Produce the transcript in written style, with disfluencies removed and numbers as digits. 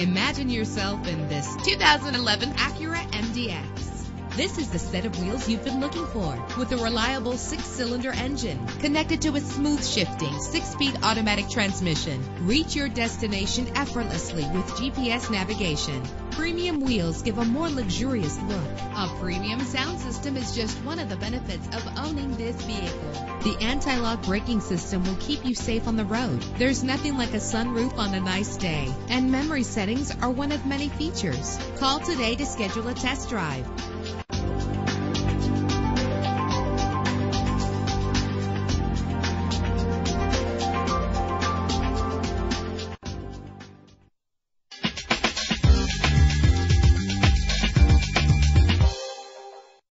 Imagine yourself in this 2011 Acura MDX. This is the set of wheels you've been looking for, with a reliable 6-cylinder engine connected to a smooth shifting 6-speed automatic transmission. Reach your destination effortlessly with GPS navigation. Premium wheels give a more luxurious look. A premium sound system is just one of the benefits of owning this vehicle. The anti-lock braking system will keep you safe on the road. There's nothing like a sunroof on a nice day, and memory settings are one of many features. Call today to schedule a test drive.